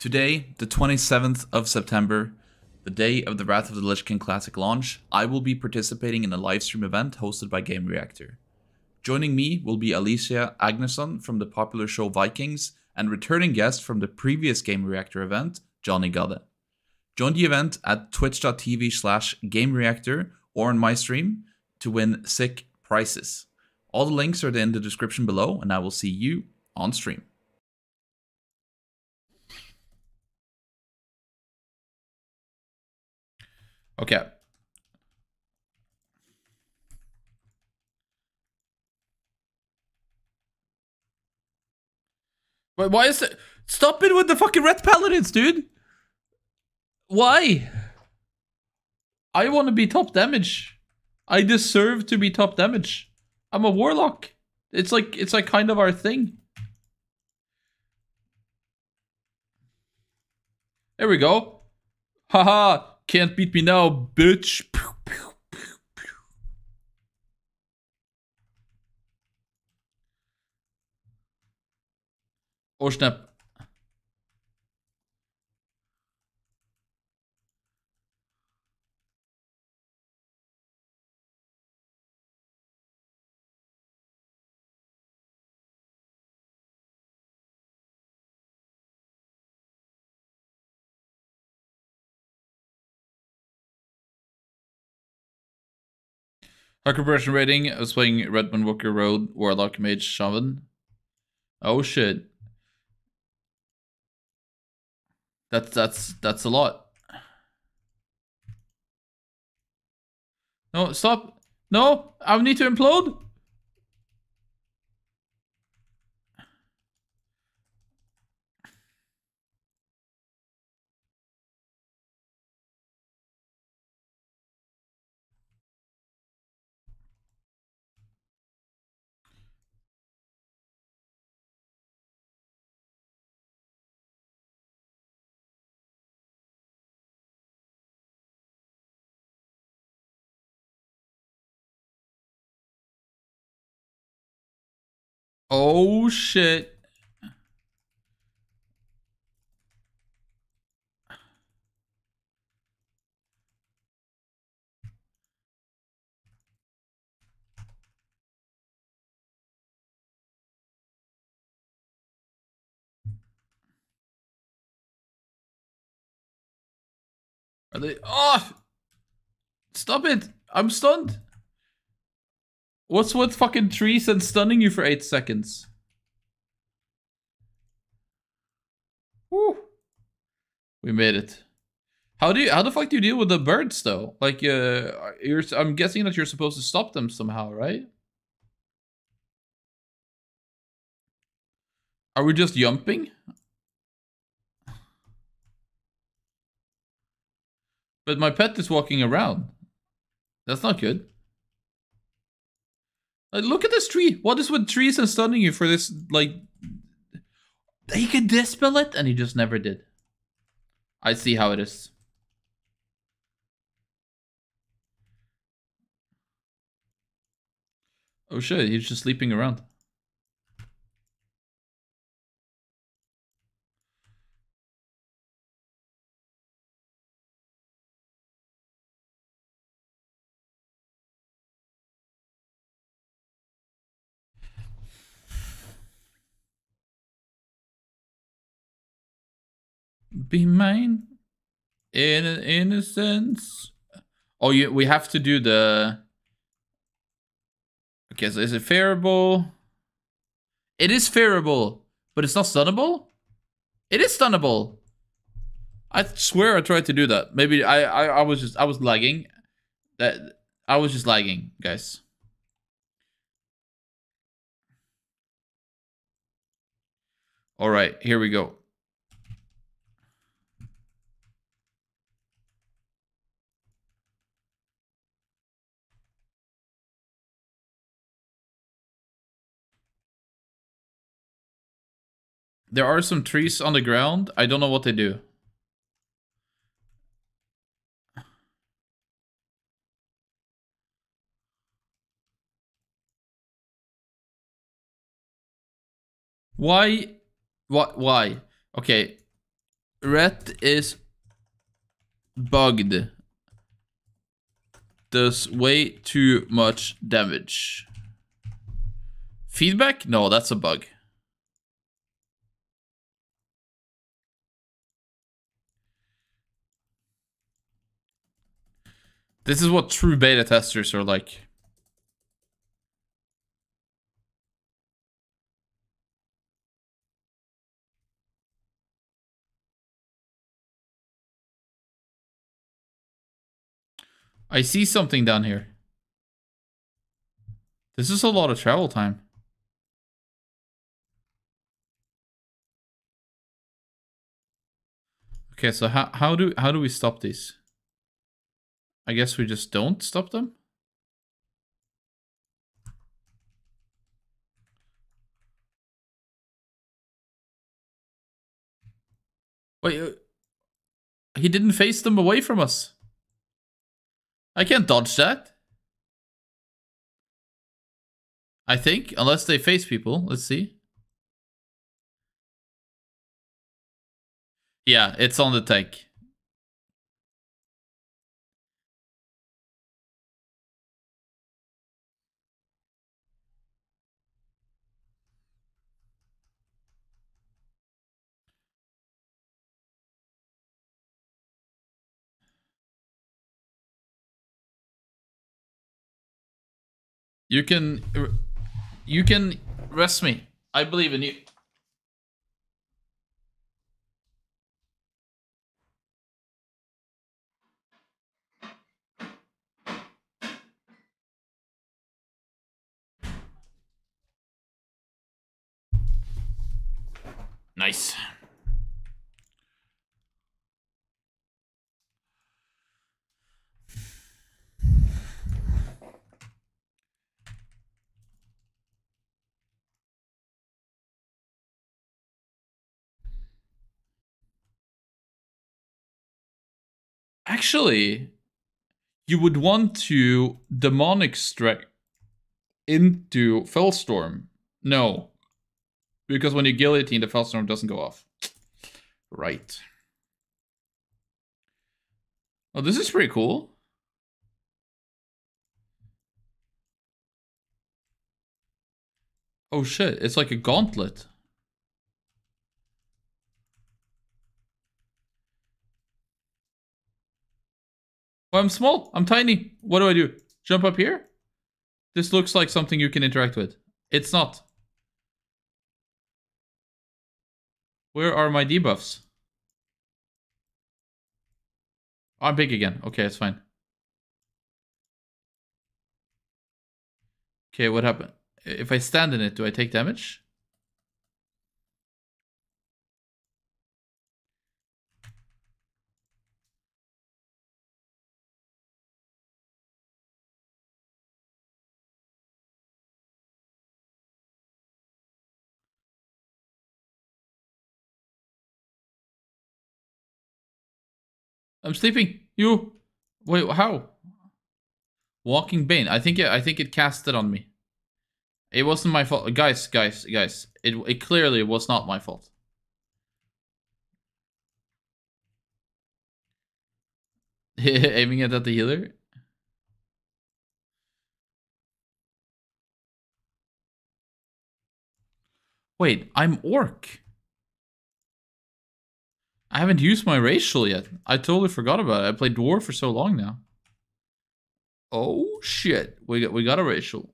Today, the 27th of September, the day of the Wrath of the Lich King Classic launch, I will be participating in a livestream event hosted by Game Reactor. Joining me will be Alicia Agneson from the popular show Vikings and returning guest from the previous Game Reactor event, Johnny Gada. Join the event at twitch.tv/gamereactor or on my stream to win sick prizes. All the links are in the description below, and I will see you on stream. Okay. Wait, why is it? Stop it with the fucking red paladins, dude. Why? I want to be top damage. I deserve to be top damage. I'm a warlock. It's like kind of our thing. There we go. Haha. Can't beat me now, bitch. Or snap. High compression rating. I was playing Redmond, Walker, Road, Warlock, Mage, Shaman. Oh shit. That's a lot. No, stop. No, I need to implode. Oh shit. Are they off? Oh! Stop it. I'm stunned. What's with fucking trees and stunning you for 8 seconds? Woo. We made it. How the fuck do you deal with the birds though? Like, I'm guessing that you're supposed to stop them somehow, right? Are we just jumping? But my pet is walking around. That's not good. Look at this tree. What is with trees and stunning you for this? Like, he could dispel it and he just never did. I see how it is. Oh shit, he's just sleeping around. Be mine in an innocence. Oh, we have to do the... Okay, so is it fairable? It is fairable, but it's not stunnable? It is stunnable. I swear I tried to do that. Maybe I was lagging. I was just lagging, guys. All right, here we go. There are some trees on the ground. I don't know what they do. Why? Why? Okay. Rat is bugged. Does way too much damage. Feedback? No, that's a bug. This is what true beta testers are like. I see something down here. This is a lot of travel time. Okay, so how do we stop these? I guess we just don't stop them. Wait, he didn't face them away from us. I can't dodge that. I think, unless they face people. Let's see. Yeah, it's on the tank. You can rest me. I believe in you. Nice. Actually, you would want to demonic strike into Fellstorm. No, because when you guillotine, the Fellstorm doesn't go off. Right. Oh, this is pretty cool. Oh shit, it's like a gauntlet. Well, I'm small. I'm tiny. What do? Jump up here? This looks like something you can interact with. It's not. Where are my debuffs? I'm big again. Okay, it's fine. Okay, what happened? If I stand in it, do I take damage? I'm sleeping. You wait. How? Walking Bane. I think it cast it on me. It wasn't my fault, guys. It clearly was not my fault. Aiming it at the healer. Wait, I'm orc. I haven't used my racial yet. I totally forgot about it. I played dwarf for so long now. Oh shit. We got a racial.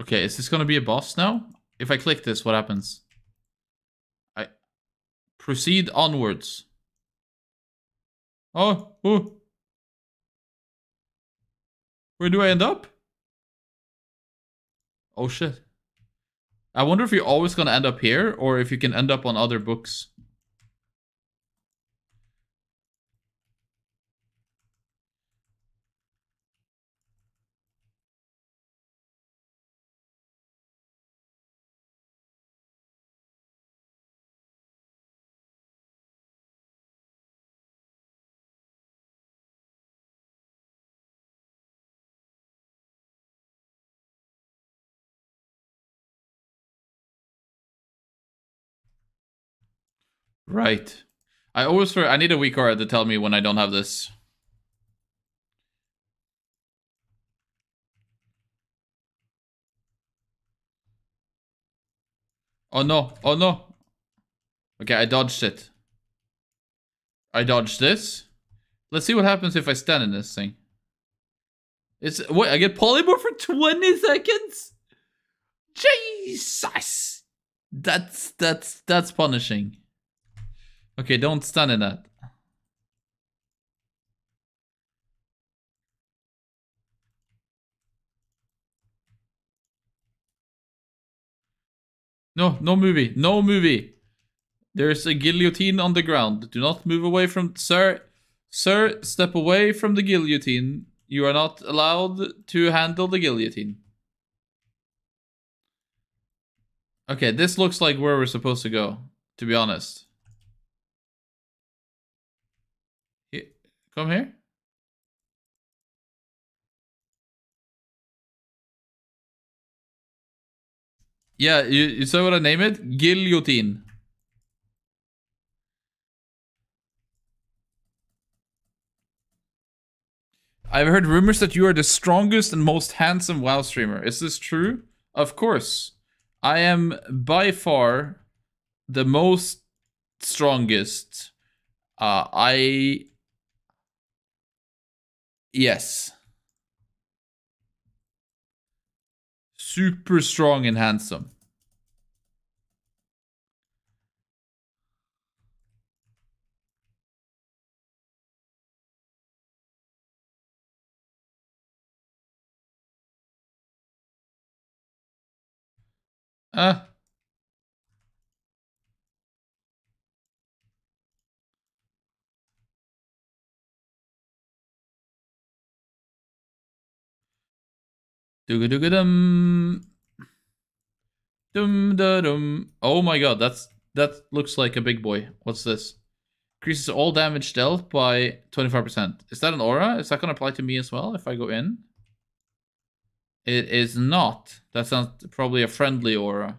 Okay, is this gonna be a boss now? If I click this, what happens? I proceed onwards. Oh. Where do I end up? Oh shit. I wonder if you're always gonna end up here or if you can end up on other books. Right. I always I need a weak aura to tell me when I don't have this. Oh no, oh no. Okay, I dodged it. I dodged this. Let's see what happens if I stand in this thing. It's, wait, I get polymorph for 20 seconds? Jesus! That's punishing. Okay, don't stand in that. No, no movie, no movie. There's a guillotine on the ground. Do not move away from, sir. Sir, step away from the guillotine. You are not allowed to handle the guillotine. Okay, this looks like where we're supposed to go, to be honest. Here, come here. Yeah, you saw what I named it? Guillotine. I've heard rumors that you are the strongest and most handsome WoW streamer. Is this true? Of course. I am by far the most strongest. Yes. Super strong and handsome. Dum-da-dum. Oh my god, that looks like a big boy. What's this? Increases all damage dealt by 25%. Is that an aura? Is that gonna apply to me as well if I go in? It is not. That sounds probably a friendly aura.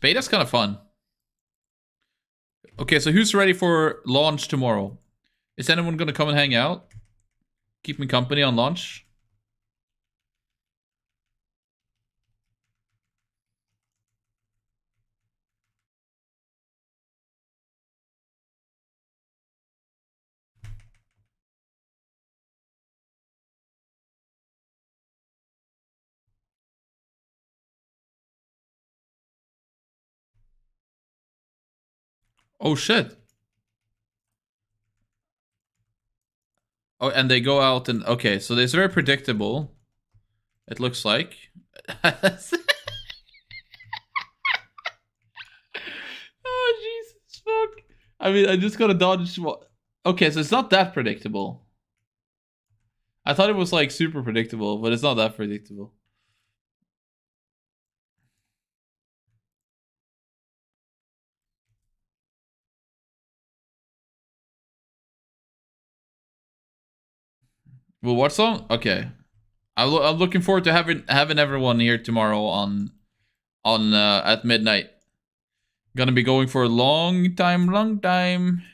Beta's kind of fun. Okay, so who's ready for launch tomorrow? Is anyone going to come and hang out? Keep me company on launch? Oh shit. Oh, and they go out and... Okay, so it's very predictable. It looks like. Oh, Jesus fuck. I mean, I just gotta dodge... Okay, so it's not that predictable. I thought it was like super predictable, but it's not that predictable. Well, what song? Okay, I'm looking forward to having everyone here tomorrow on at midnight. Gonna be going for a long time, long time.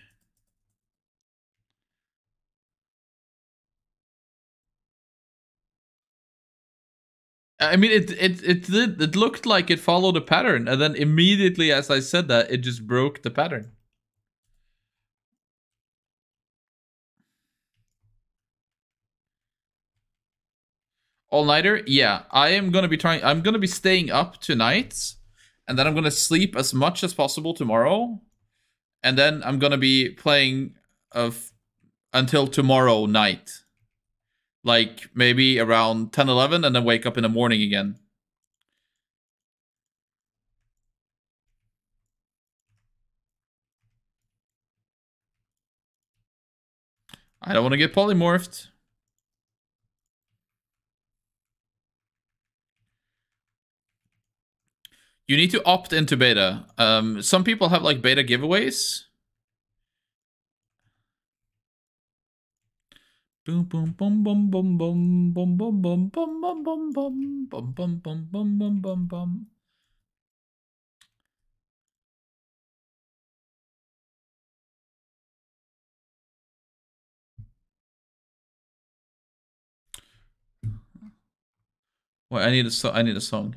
I mean, it looked like it followed a pattern, and then immediately as I said that, it just broke the pattern. All-nighter? Yeah, I am going to be trying... I'm going to be staying up tonight. And then I'm going to sleep as much as possible tomorrow. And then I'm going to be playing until tomorrow night. like maybe around 10, 11, and then wake up in the morning again. I don't want to get polymorphed. You need to opt into beta. Some people have like beta giveaways. Boom, boom, boom, boom, boom, boom, boom, boom, boom, boom, boom, boom, boom, boom, boom, boom, boom, boom, boom, boom. Wait, I need a song.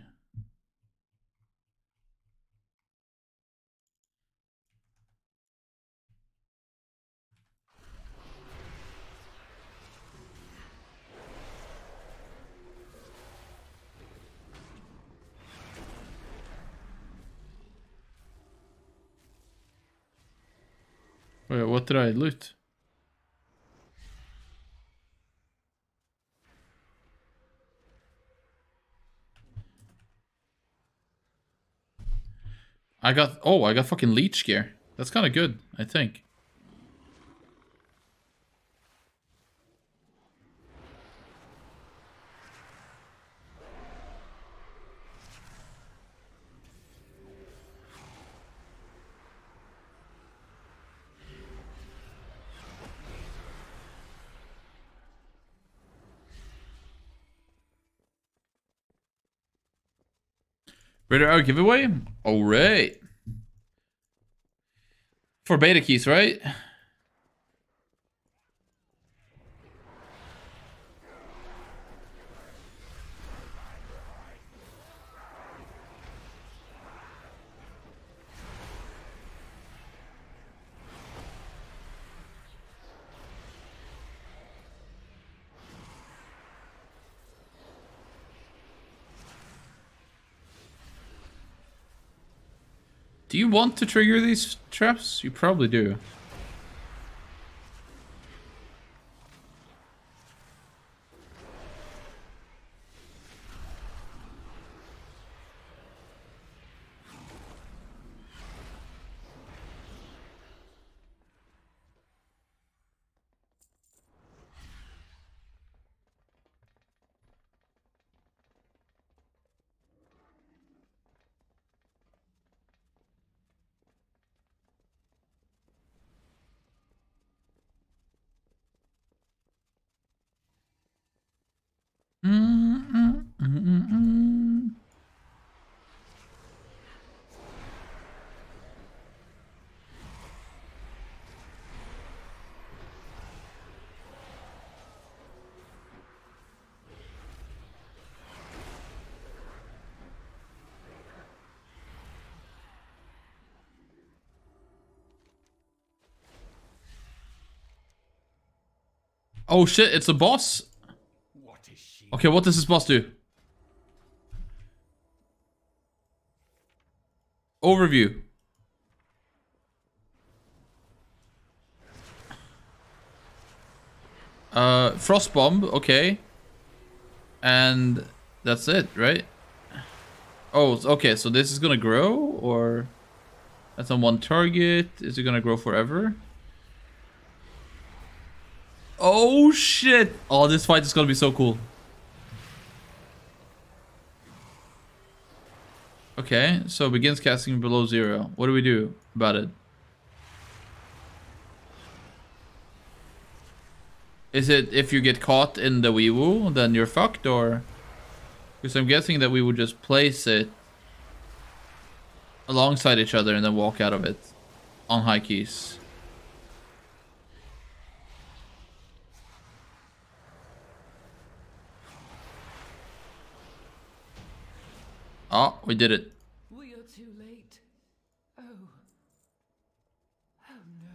Wait, what did I loot? I got fucking leech gear. That's kind of good, I think. Ready our giveaway? All right. For beta keys, right? Do you want to trigger these traps? You probably do. Oh shit, it's a boss? What is she? Okay, what does this boss do? Overview. Frost bomb, okay. And that's it, right? Oh, okay, so this is gonna grow, or... That's on one target. Is it gonna grow forever? Oh shit! Oh, this fight is gonna be so cool. Okay, so begins casting below 0. What do we do about it? Is it if you get caught in the Weewoo, then you're fucked, or? Because I'm guessing that we would just place it alongside each other and then walk out of it on high keys. Oh, we did it. We are too late. Oh. Oh no.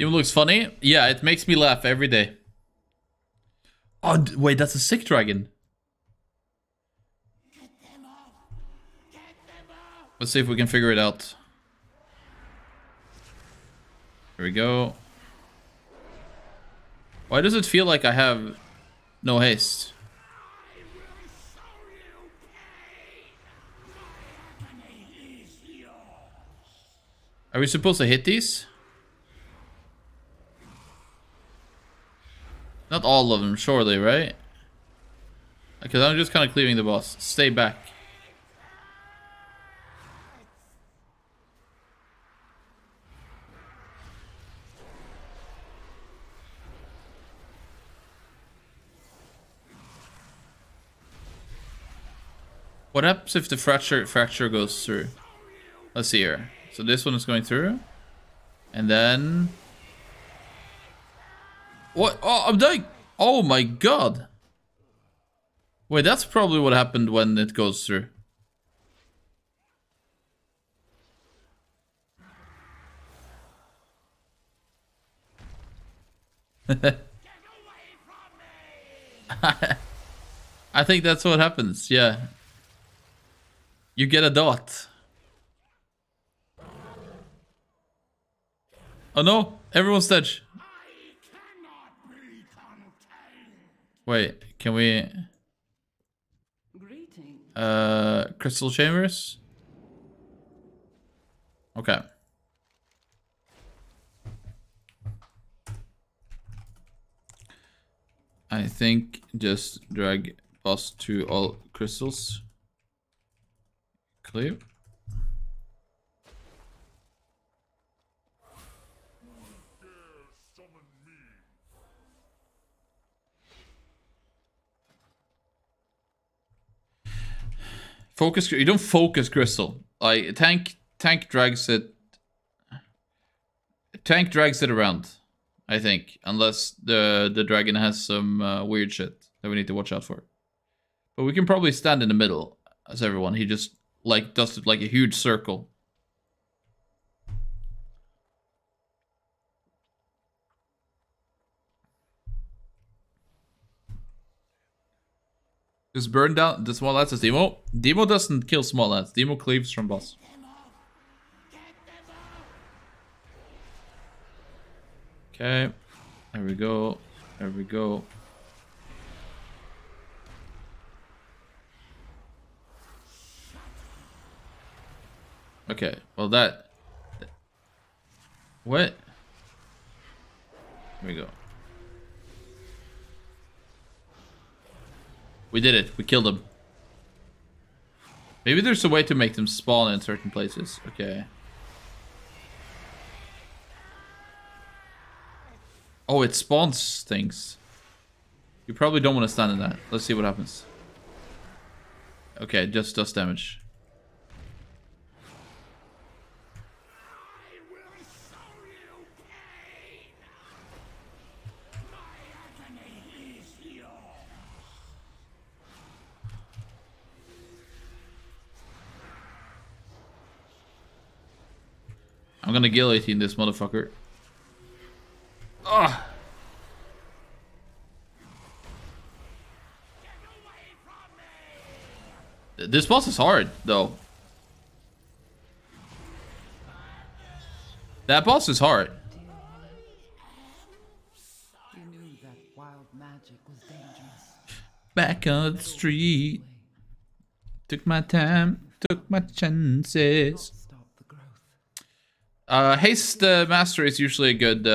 Demon looks funny. Yeah, it makes me laugh every day. Oh, wait, that's a sick dragon. Get them off. Get them off. Let's see if we can figure it out. Here we go. Why does it feel like I have no haste? Are we supposed to hit these? Not all of them, surely, right? Because I'm just kind of cleaving the boss. Stay back. What happens if the fracture goes through? Let's see here. So this one is going through. And then... what? Oh, I'm dying! Oh my god! Wait, that's probably what happened when it goes through. I think that's what happens, yeah. You get a dot. Oh no! Everyone's dead. Wait, can we... crystal chambers? Okay. I think just drag us to all crystals. Clear. Focus, you don't focus crystal. Like tank drags it. Tank drags it around, I think, unless the dragon has some weird shit that we need to watch out for. But we can probably stand in the middle as everyone. He just like does it like a huge circle. Just burn down the small ants as Demo. Demo doesn't kill small ants. Demo cleaves from boss. Okay. There we go. There we go. Okay. Well, that... what? Here we go. We did it. We killed them. Maybe there's a way to make them spawn in certain places. Okay. Oh, it spawns things. You probably don't want to stand in that. Let's see what happens. Okay, it just does damage. I'm gonna guillotine this motherfucker. Ugh. This boss is hard, though. That boss is hard. You knew that wild magic was dangerous. Back on the street. Took my time, took my chances. Haste Master is usually a good